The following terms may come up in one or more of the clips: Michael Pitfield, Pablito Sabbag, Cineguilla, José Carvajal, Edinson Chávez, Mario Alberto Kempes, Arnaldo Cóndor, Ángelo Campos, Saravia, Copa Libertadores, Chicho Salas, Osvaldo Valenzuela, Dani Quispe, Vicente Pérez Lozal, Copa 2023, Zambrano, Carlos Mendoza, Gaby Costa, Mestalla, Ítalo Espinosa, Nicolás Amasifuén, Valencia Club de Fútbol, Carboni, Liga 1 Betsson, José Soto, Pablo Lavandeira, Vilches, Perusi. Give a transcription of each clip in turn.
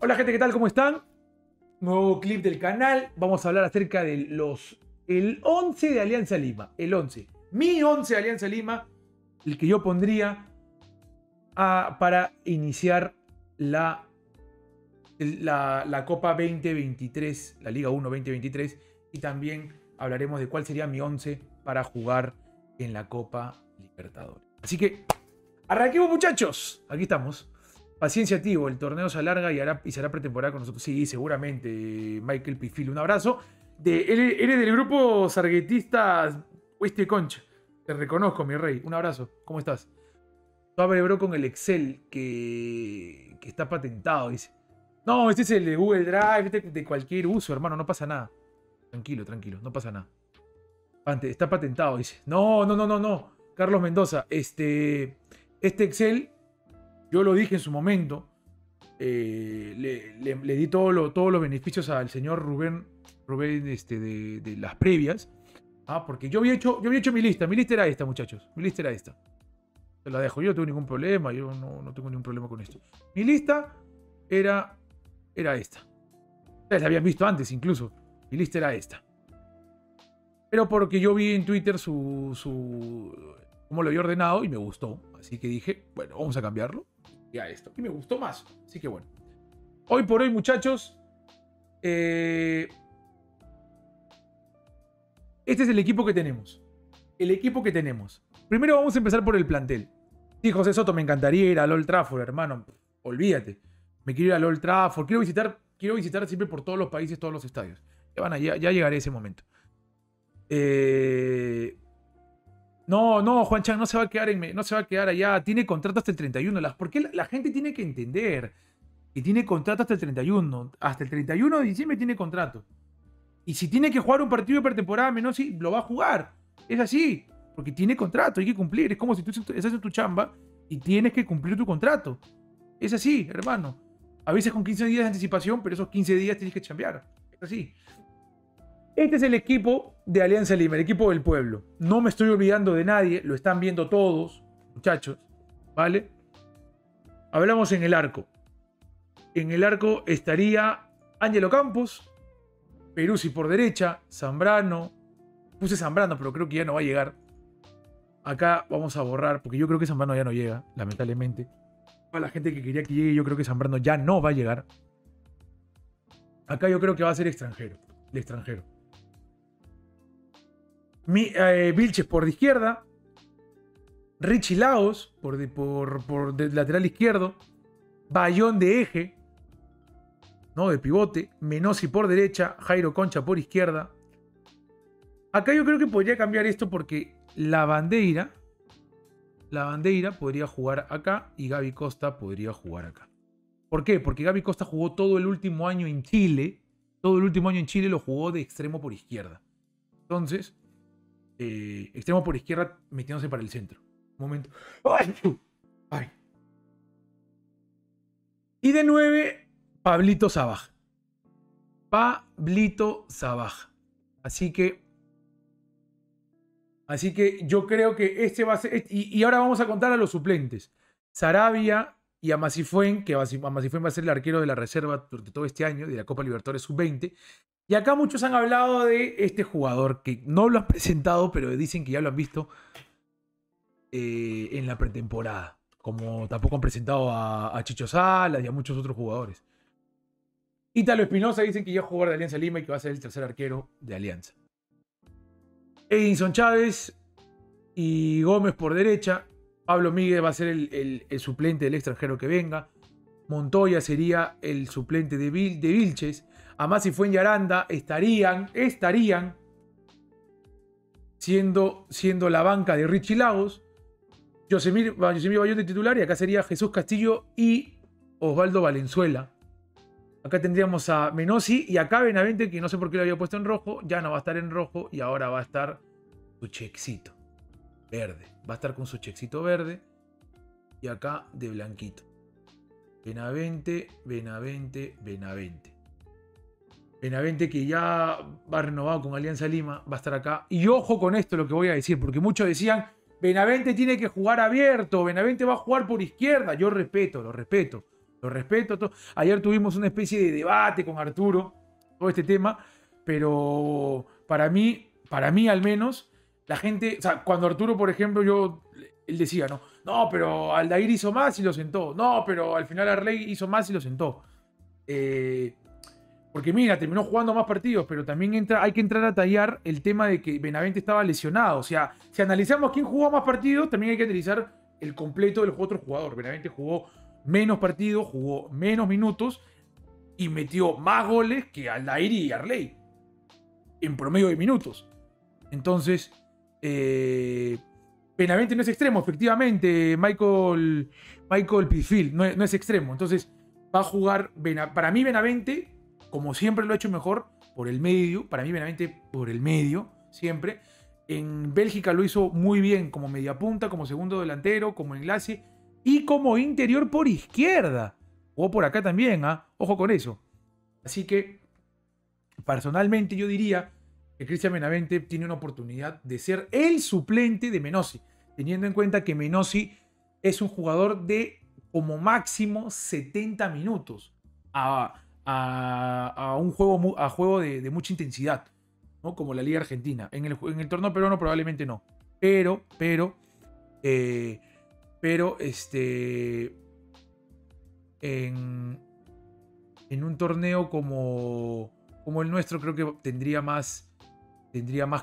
Hola gente, ¿qué tal? ¿Cómo están? Nuevo clip del canal. Vamos a hablar acerca de el 11 de Alianza Lima. El 11. Mi 11 de Alianza Lima. El que yo pondría para iniciar la Copa 2023, la Liga 1 2023. Y también hablaremos de cuál sería mi 11 para jugar en la Copa Libertadores. Así que, arranquemos muchachos. Aquí estamos. Paciencia, tío. El torneo se alarga y será pretemporada con nosotros. Sí, seguramente, Michael Pitfield. Un abrazo. Eres del grupo sarguetistas Oeste Concha. Te reconozco, mi rey. Un abrazo. ¿Cómo estás? Abre bro con el Excel que está patentado, dice. No, este es el de Google Drive, este de cualquier uso, hermano. No pasa nada. Tranquilo, tranquilo. No pasa nada. Antes, está patentado, dice. No. Carlos Mendoza, este Excel... Yo lo dije en su momento, le di todos los beneficios al señor Rubén de las previas, porque yo había hecho mi lista era esta, muchachos, mi lista era esta. Se la dejo, yo no tengo ningún problema, yo no tengo ningún problema con esto. Mi lista era esta. Ustedes la habían visto antes incluso, mi lista era esta. Pero porque yo vi en Twitter cómo lo había ordenado y me gustó. Así que dije, bueno, vamos a cambiarlo y a esto. Y me gustó más. Así que bueno. Hoy por hoy, muchachos. Este es el equipo que tenemos. El equipo que tenemos. Primero vamos a empezar por el plantel. Sí, José Soto, me encantaría ir al Old Trafford, hermano. Olvídate. Me quiero ir al Old Trafford. Quiero visitar siempre por todos los países, todos los estadios. Ya llegaré a ese momento. No, Juan Chan, no se va a quedar allá. Tiene contrato hasta el 31. Porque la gente tiene que entender que tiene contrato hasta el 31. Hasta el 31 de diciembre tiene contrato. Y si tiene que jugar un partido de pretemporada, Menossi lo va a jugar. Es así. Porque tiene contrato, hay que cumplir. Es como si tú haces tu chamba y tienes que cumplir tu contrato. Es así, hermano. A veces con 15 días de anticipación, pero esos 15 días tienes que chambear. Es así. Este es el equipo de Alianza Lima, el equipo del pueblo. No me estoy olvidando de nadie, lo están viendo todos, muchachos, ¿vale? Hablamos en el arco. En el arco estaría Ángelo Campos, Perusi por derecha, Zambrano. Puse Zambrano, pero creo que ya no va a llegar. Acá vamos a borrar, porque yo creo que Zambrano ya no llega, lamentablemente. Para la gente que quería que llegue, yo creo que Zambrano ya no va a llegar. Acá yo creo que va a ser extranjero, el extranjero. Vilches por izquierda, Richie Laos por lateral izquierdo, Bayón de eje, ¿no? De pivote, Menossi por derecha, Jairo Concha por izquierda. Acá yo creo que podría cambiar esto porque Lavandeira podría jugar acá y Gaby Costa podría jugar acá. ¿Por qué? Porque Gaby Costa jugó todo el último año en Chile, lo jugó de extremo por izquierda. Entonces... extremo por izquierda metiéndose para el centro. Un momento. ¡Ay! ¡Ay! Y de 9, Pablito Sabbag. Así que. Yo creo que este va a ser. Y ahora vamos a contar a los suplentes. Saravia y Amasifuén, que Amasifuén va a ser el arquero de la reserva durante todo este año, de la Copa Libertadores Sub-20. Y acá muchos han hablado de este jugador que no lo han presentado, pero dicen que ya lo han visto en la pretemporada. Como tampoco han presentado a Chicho Salas y a muchos otros jugadores. Ítalo Espinosa dicen que ya jugó de Alianza Lima y que va a ser el tercer arquero de Alianza. Edinson Chávez y Gómez por derecha. Pablo Migue va a ser el suplente del extranjero que venga. Montoya sería el suplente de Vilches. Amasifuén y Aranda estarían siendo la banca de Richie Laos. Yosemir Bayón de titular y acá sería Jesús Castillo y Osvaldo Valenzuela. Acá tendríamos a Menossi y acá Benavente, que no sé por qué lo había puesto en rojo. Ya no va a estar en rojo y ahora va a estar su chexito verde. Va a estar con su chexito verde y acá de blanquito. Benavente, que ya va renovado con Alianza Lima, va a estar acá. Y ojo con esto lo que voy a decir, porque muchos decían, Benavente tiene que jugar abierto, Benavente va a jugar por izquierda. Yo respeto, lo respeto. Lo respeto. Ayer tuvimos una especie de debate con Arturo, todo este tema, pero para mí al menos, la gente, o sea, cuando Arturo, por ejemplo, él decía, ¿no? No, pero Aldair hizo más y lo sentó. No, pero al final Arley hizo más y lo sentó. Porque mira, terminó jugando más partidos, pero también hay que entrar a tallar el tema de que Benavente estaba lesionado. O sea, si analizamos quién jugó más partidos, también hay que analizar el completo del otro jugador. Benavente jugó menos partidos, jugó menos minutos y metió más goles que Aldair y Arley en promedio de minutos. Entonces, Benavente no es extremo, efectivamente, Michael Pitfield no es extremo. Entonces, va a jugar, para mí Benavente, como siempre lo ha hecho mejor, por el medio. Para mí Benavente por el medio, siempre. En Bélgica lo hizo muy bien, como mediapunta, como segundo delantero, como enlace y como interior por izquierda. O por acá también, ¿eh? Ojo con eso. Así que, personalmente yo diría que Christian Benavente tiene una oportunidad de ser el suplente de Menossi, teniendo en cuenta que Menossi es un jugador de como máximo 70 minutos a un juego, de mucha intensidad, ¿no? Como la Liga Argentina. En el torneo peruano probablemente no. Pero en un torneo como el nuestro, creo que tendría más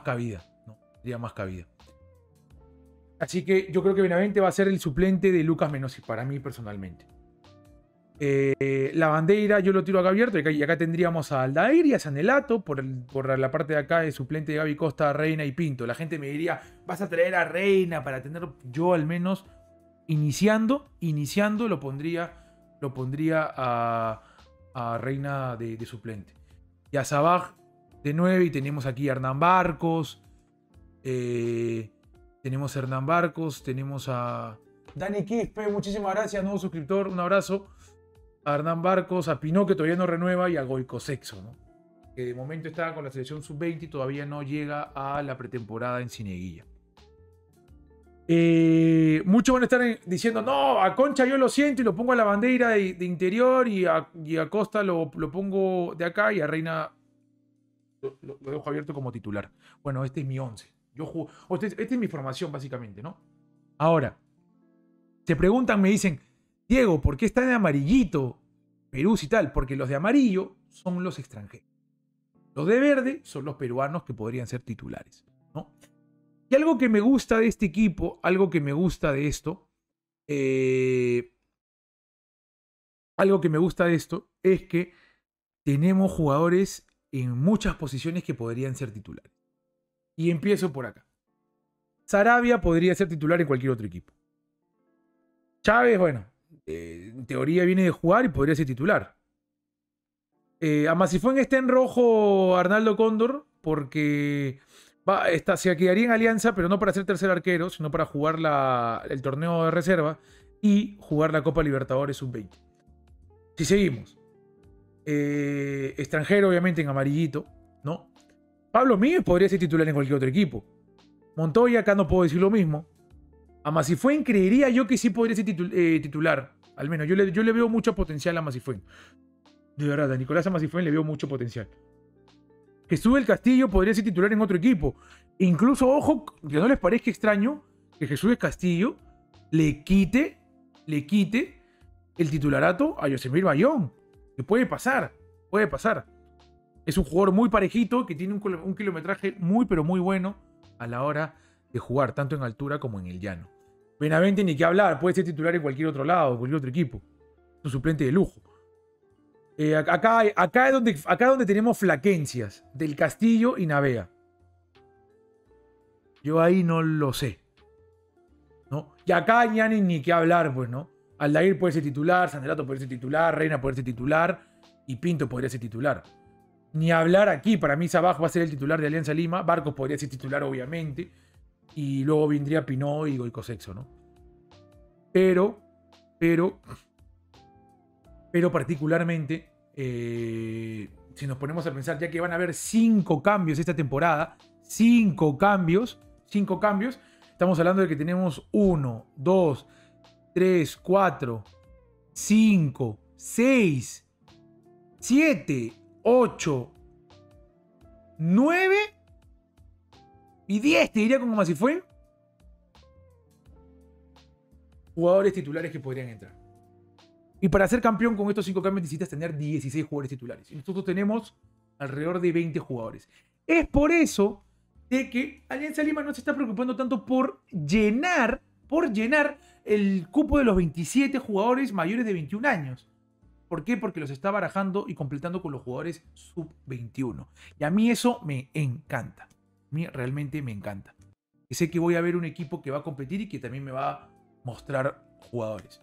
cabida, ¿no? Tendría más cabida. Así que yo creo que Benavente va a ser el suplente de Lucas Menossi, para mí personalmente. Lavandeira yo lo tiro acá abierto, y acá tendríamos a Aldair y a Sanelato por la parte de acá de suplente de Gaby Costa, Reina y Pinto. La gente me diría, vas a traer a Reina para tener, yo al menos iniciando lo pondría a Reina de suplente, y a Sabbag de 9, y tenemos aquí a Hernán Barcos, tenemos a Dani Quispe, muchísimas gracias, nuevo suscriptor, un abrazo. A Hernán Barcos, a Pinó, que todavía no renueva, y a Goico Sexo, ¿no? Que de momento está con la selección sub-20 y todavía no llega a la pretemporada en Cineguilla. Muchos van a estar diciendo, no, a Concha yo lo siento y lo pongo a Lavandeira de interior, y a Costa lo pongo de acá, y a Reina lo dejo abierto como titular. Bueno, este es mi 11. Esta es mi formación, básicamente, ¿no? Ahora, se preguntan, me dicen, Diego, ¿por qué está de amarillito Perusi y tal? Porque los de amarillo son los extranjeros. Los de verde son los peruanos que podrían ser titulares, ¿no? Y algo que me gusta de este equipo, algo que me gusta de esto, es que tenemos jugadores en muchas posiciones que podrían ser titulares. Y empiezo por acá. Saravia podría ser titular en cualquier otro equipo. Chávez, bueno, en teoría viene de jugar y podría ser titular. Amasifuén está en rojo, Arnaldo Cóndor, porque se quedaría en Alianza, pero no para ser tercer arquero, sino para jugar el torneo de reserva y jugar la Copa Libertadores sub-20. Si seguimos. Extranjero, obviamente, en amarillito, ¿no? Pablo Migue podría ser titular en cualquier otro equipo. Montoya, acá no puedo decir lo mismo. Amasifuén, creería yo que sí podría ser titular. Al menos yo le veo mucho potencial a Amasifuén. De verdad, a Nicolás Amasifuén le veo mucho potencial. Jesús Castillo podría ser titular en otro equipo. E incluso, ojo, que no les parezca extraño que Jesús Castillo le quite el titularato a Yosemir Bayón. Que puede pasar. Es un jugador muy parejito, que tiene un kilometraje muy, pero muy bueno a la hora de jugar, tanto en altura como en el llano. Benavente, ni que hablar, puede ser titular en cualquier otro lado, en cualquier otro equipo. Es un suplente de lujo. Acá es donde tenemos flaquencias del Castillo y Navea. Yo ahí no lo sé, ¿no? Y acá ya ni que hablar, pues, ¿no? Aldair puede ser titular, Sanelato puede ser titular, Reina puede ser titular y Pinto podría ser titular. Ni hablar aquí, para mí Sabbag va a ser el titular de Alianza Lima. Barcos podría ser titular, obviamente. Y luego vendría Pinó y Goico Sexo, ¿no? Pero particularmente, si nos ponemos a pensar, ya que van a haber 5 cambios esta temporada, 5 cambios, estamos hablando de que tenemos 1, 2, 3, 4, 5, 6, 7, 8, 9 y 10, te diría, como si fueran jugadores titulares que podrían entrar. Y para ser campeón con estos 5 cambios necesitas tener 16 jugadores titulares. Y nosotros tenemos alrededor de 20 jugadores. Es por eso de que Alianza Lima no se está preocupando tanto por llenar el cupo de los 27 jugadores mayores de 21 años. ¿Por qué? Porque los está barajando y completando con los jugadores sub-21. Y a mí eso me encanta. A mí realmente me encanta. Y sé que voy a ver un equipo que va a competir y que también me va a mostrar jugadores.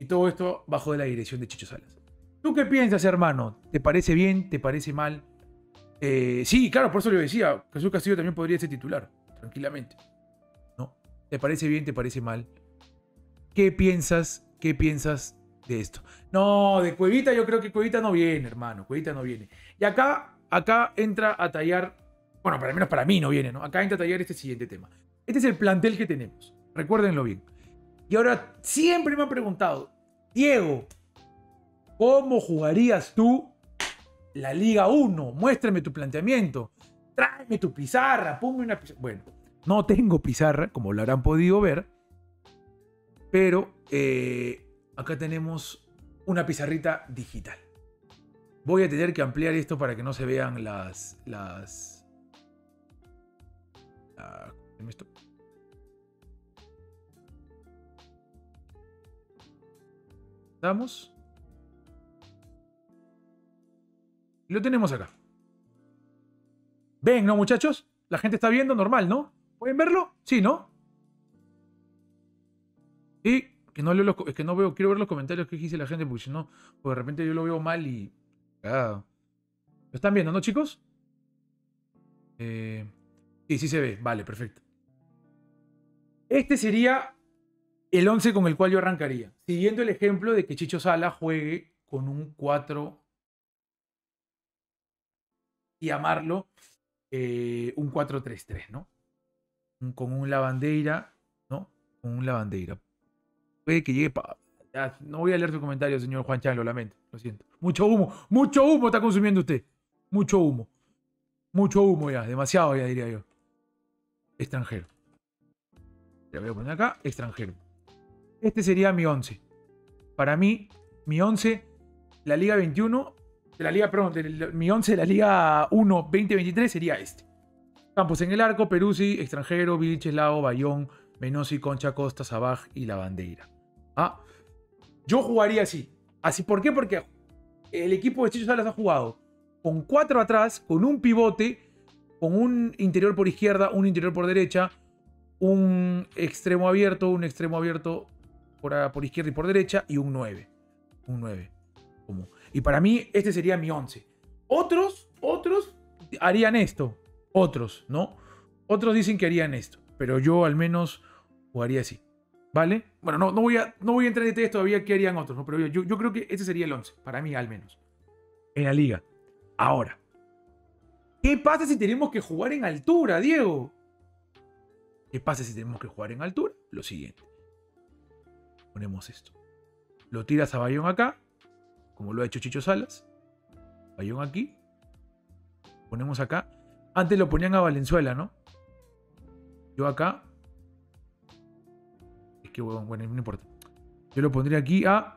Y todo esto bajo de la dirección de Chicho Salas. ¿Tú qué piensas, hermano? ¿Te parece bien? ¿Te parece mal? Sí, claro, por eso le decía. Jesús Castillo también podría ser titular, tranquilamente. ¿No? ¿Te parece bien? ¿Te parece mal? ¿Qué piensas? ¿Qué piensas de esto? No, de Cuevita yo creo que Cuevita no viene, hermano. Cuevita no viene. Y acá entra a tallar... Bueno, al menos para mí no viene, ¿no? Acá entra a tallar este siguiente tema. Este es el plantel que tenemos. Recuérdenlo bien. Y ahora siempre me han preguntado, Diego, ¿cómo jugarías tú la Liga 1? Muéstrame tu planteamiento. Tráeme tu pizarra. Ponme una pizarra. Bueno, no tengo pizarra, como lo habrán podido ver. Pero acá tenemos una pizarrita digital. Voy a tener que ampliar esto para que no se vean las damos. Y lo tenemos acá. ¿Ven, no, muchachos? La gente está viendo normal, ¿no? ¿Pueden verlo? Sí, ¿no? Y que no leo los... Es que no veo... Quiero ver los comentarios que dice la gente porque si no... Pues de repente yo lo veo mal y... Ah. ¿Lo están viendo, no, chicos? Sí, sí se ve. Vale, perfecto. Este sería... el 11 con el cual yo arrancaría. Siguiendo el ejemplo de que Chicho Sala juegue con un 4 y llamarlo un 4-3-3, ¿no? Con un Lavandeira, ¿no? Con un Lavandeira. Puede que llegue para... No voy a leer tu comentario, señor Juan Chan, lo lamento, lo siento. Mucho humo está consumiendo usted. Mucho humo ya, demasiado ya diría yo. Extranjero. Le voy a poner acá, extranjero. Este sería mi 11. Para mí, mi 11, la Liga 21, de la Liga, perdón, mi 11 de la Liga 1 2023 sería este. Campos en el arco, Perusi, extranjero, Vilches, Laos, Bayón, Menossi, Concha, Costa, Sabbag y Lavandeira. Ah, yo jugaría así. Así, ¿por qué? Porque el equipo de Chicho Salas ha jugado con 4 atrás, con un pivote, con un interior por izquierda, un interior por derecha, un extremo abierto por izquierda y por derecha, y un 9. Un 9. ¿Cómo? Y para mí, este sería mi 11. Otros harían esto. Otros, ¿no? Otros dicen que harían esto. Pero yo al menos jugaría así. ¿Vale? Bueno, no voy a entrar en detalles todavía qué harían otros, ¿no? Pero yo creo que este sería el 11. Para mí, al menos. En la liga. Ahora. ¿Qué pasa si tenemos que jugar en altura, Diego? ¿Qué pasa si tenemos que jugar en altura? Lo siguiente. Ponemos esto. Lo tiras a Bayón acá, como lo ha hecho Chicho Salas. Bayón aquí. Ponemos acá. Antes lo ponían a Valenzuela, ¿no? Yo acá. Es que, bueno, no importa. Yo lo pondría aquí a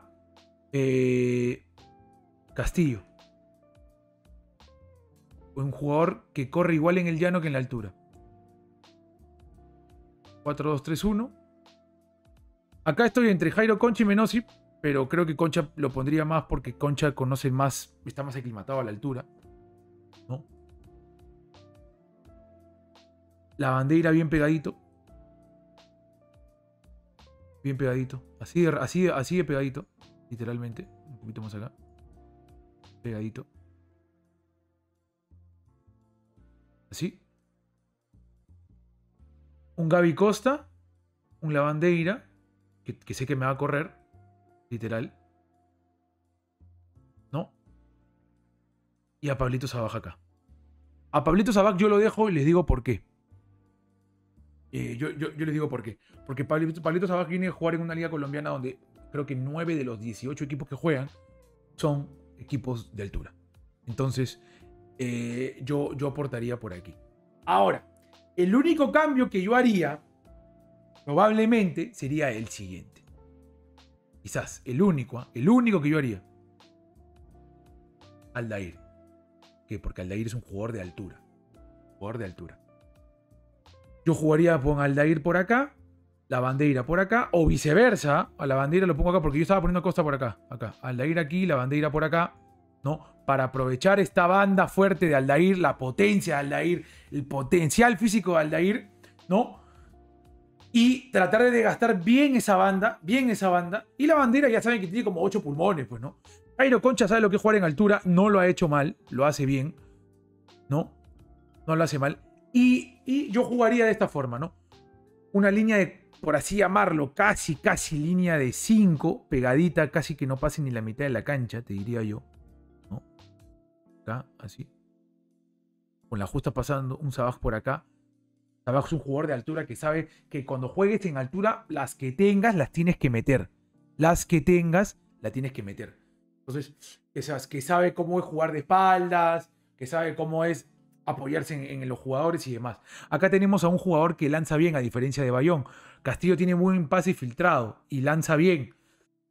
Castillo. Un jugador que corre igual en el llano que en la altura. 4-2-3-1. Acá estoy entre Jairo Concha y Menossi, pero creo que Concha lo pondría más porque Concha conoce más, está más aclimatado a la altura, ¿no? Lavandeira bien pegadito. Bien pegadito. Así de pegadito, literalmente. Un poquito más acá. Pegadito. Así. Un Gaby Costa, un Lavandeira, que sé que me va a correr, literal. ¿No? Y a Pablito Sabbag acá. A Pablito Sabbag yo lo dejo y les digo por qué. Yo les digo por qué. Porque Pablito Sabbag viene a jugar en una liga colombiana donde creo que 9 de los 18 equipos que juegan son equipos de altura. Entonces, yo aportaría por aquí. Ahora, el único cambio que yo haría probablemente sería el siguiente. Quizás el único que yo haría. Aldair. ¿Qué? Porque Aldair es un jugador de altura. Jugador de altura. Yo jugaría con Aldair por acá, Lavandeira por acá, o viceversa. A Lavandeira lo pongo acá porque yo estaba poniendo Costa por acá. Aldair aquí, Lavandeira por acá, ¿no? Para aprovechar esta banda fuerte de Aldair, la potencia de Aldair, el potencial físico de Aldair, ¿no? Y tratar de desgastar bien esa banda, Y Lavandeira ya saben que tiene como 8 pulmones, pues, ¿no? Jairo Concha sabe lo que es jugar en altura, no lo ha hecho mal, lo hace bien, ¿no? No lo hace mal. Y yo jugaría de esta forma, ¿no? Una línea de, por así llamarlo, casi línea de 5, pegadita, casi que no pase ni la mitad de la cancha, te diría yo, ¿no? Acá, así. Con la justa pasando, un Sabbag por acá. Sabbag es un jugador de altura que sabe que cuando juegues en altura, las que tengas, las tienes que meter. Entonces, esas que sabe cómo es jugar de espaldas, que sabe cómo es apoyarse en los jugadores y demás. Acá tenemos a un jugador que lanza bien, a diferencia de Bayón. Castillo tiene buen pase filtrado y lanza bien.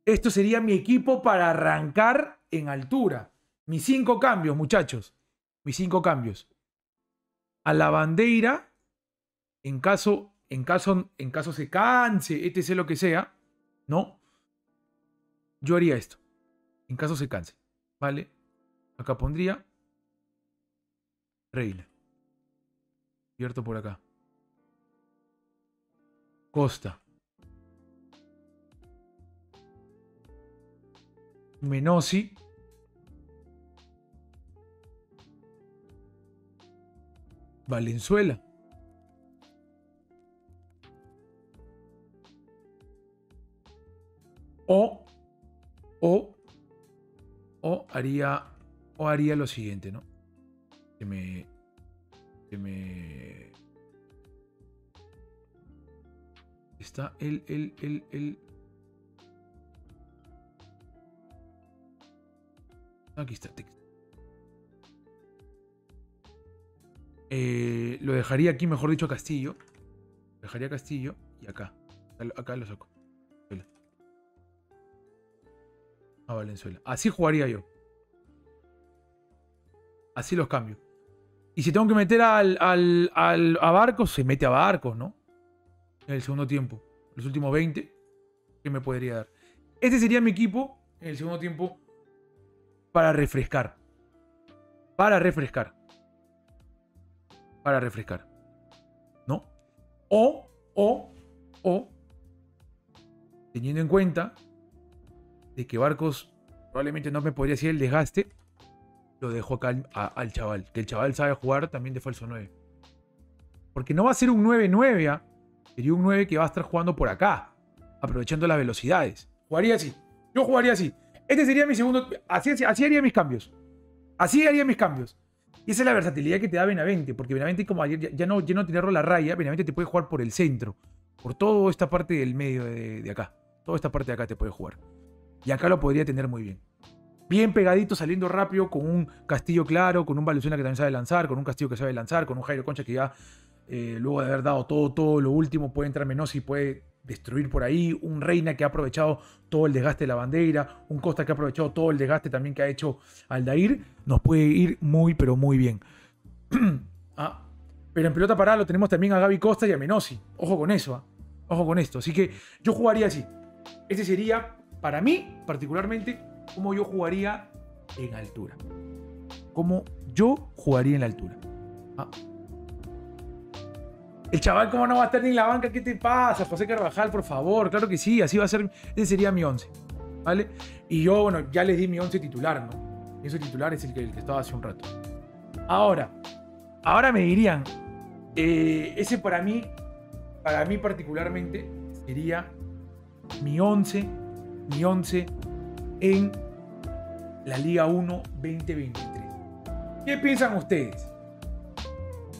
Esto sería mi equipo para arrancar en altura. Mis 5 cambios, muchachos. Mis 5 cambios. A Lavandeira, en caso se canse, etc., lo que sea, ¿no? Yo haría esto. En caso se canse, ¿vale? Acá pondría Reina. Cierto por acá. Costa. Menossi. Valenzuela. O haría lo siguiente, ¿no? Está el... Aquí está. Lo dejaría aquí, mejor dicho, a Castillo. Dejaría a Castillo y acá. Acá lo saco. A Valenzuela. Así jugaría yo. Así los cambio. Y si tengo que meter a Barcos, se mete a Barcos, ¿no? En el segundo tiempo. Los últimos 20. ¿Qué me podría dar? Este sería mi equipo en el segundo tiempo para refrescar. ¿No? O teniendo en cuenta de que Barcos probablemente no me podría hacer el desgaste, lo dejo acá al chaval, que el chaval sabe jugar también de falso 9. Porque no va a ser un 9-9, sería un 9 que va a estar jugando por acá, aprovechando las velocidades. Jugaría así, yo jugaría así. Este sería mi segundo, así haría mis cambios. Y esa es la versatilidad que te da Benavente, porque Benavente, como ayer ya no tirarlo la raya, Benavente te puede jugar por el centro, por toda esta parte del medio de acá. Toda esta parte de acá te puede jugar. Y acá lo podría tener muy bien. Bien pegadito, saliendo rápido, con un Castillo claro, con un Valenzuela que también sabe lanzar, con un Castillo que sabe lanzar, con un Jairo Concha que ya, luego de haber dado todo lo último, puede entrar Menossi y puede destruir por ahí. Un Reina que ha aprovechado todo el desgaste de Lavandeira. Un Costa que ha aprovechado todo el desgaste también que ha hecho Aldair. Nos puede ir muy, pero muy bien. Pero en pelota parada lo tenemos también a Gaby Costa y a Menossi. Ojo con eso, ojo con esto. Así que yo jugaría así. Este sería, para mí, particularmente, cómo yo jugaría en altura. El chaval, ¿cómo no va a estar ni en la banca? ¿Qué te pasa, José Carvajal? Por favor, claro que sí, así va a ser. Ese sería mi 11, ¿vale? Y yo, bueno, ya les di mi 11 titular, ¿no? Mi 11 titular es el que estaba hace un rato. Ahora me dirían, ese para mí particularmente, sería mi 11. Mi 11 en la Liga 1 2023. ¿Qué piensan ustedes?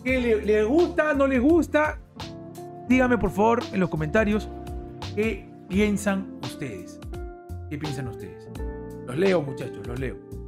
¿Qué les gusta? ¿No les gusta? Díganme por favor en los comentarios qué piensan ustedes. Los leo, muchachos, los leo.